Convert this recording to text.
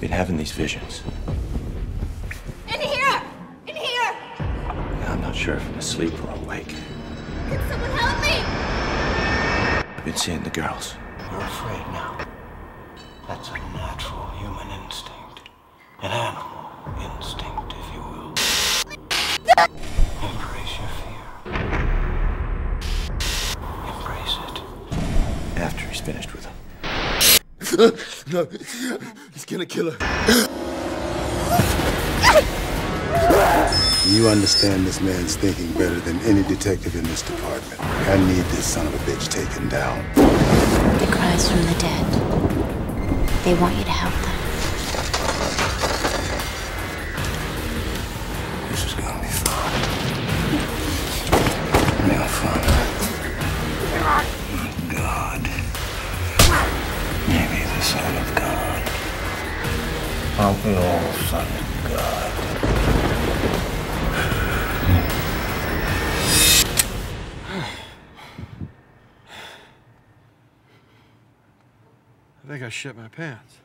been having these visions. In here! In here! I'm not sure if I'm asleep or awake. Can someone help me? I've been seeing the girls. You're afraid now. That's a natural human instinct. An animal instinct, if you will. Embrace your fear. Embrace it. After he's finished with her. No, he's gonna kill her. You understand this man's thinking better than any detective in this department. I need this son of a bitch taken down. The cries from the dead. They want you to help them. This is gonna be fun. Real fun. My God. Maybe the Son of God. Aren't we all Son of God? I think I shit my pants.